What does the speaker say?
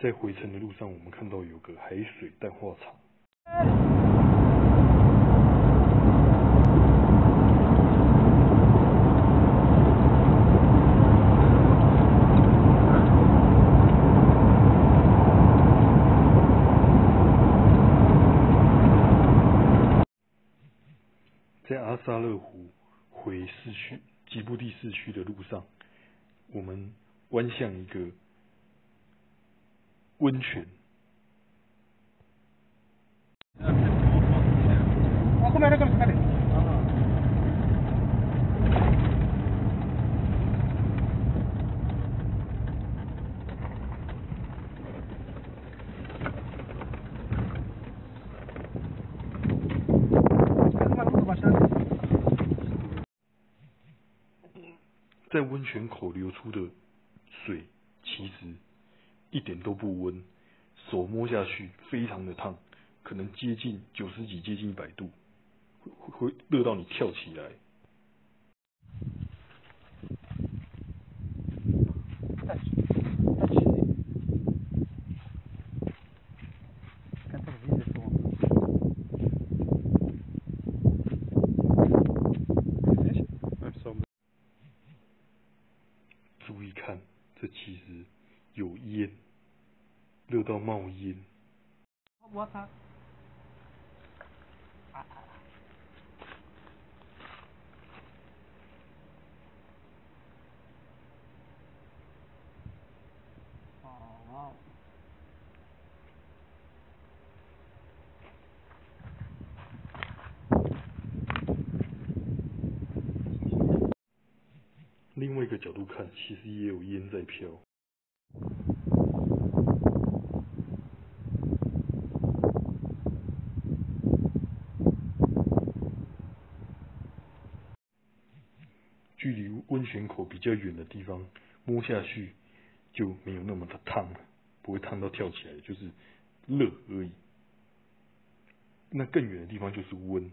在回程的路上，我们看到有个海水淡化厂。在阿萨勒湖回市区吉布地市区的路上，我们弯向一个温泉。在温泉口流出的水，其实一点都不温，手摸下去非常的烫，可能接近90几，接近100度，会热到你跳起来。注意看，这其实有烟，热到冒烟。另外一个角度看，其实也有烟在飘。距离温泉口比较远的地方，摸下去就没有那么的烫了，不会烫到跳起来，就是热而已。那更远的地方就是温。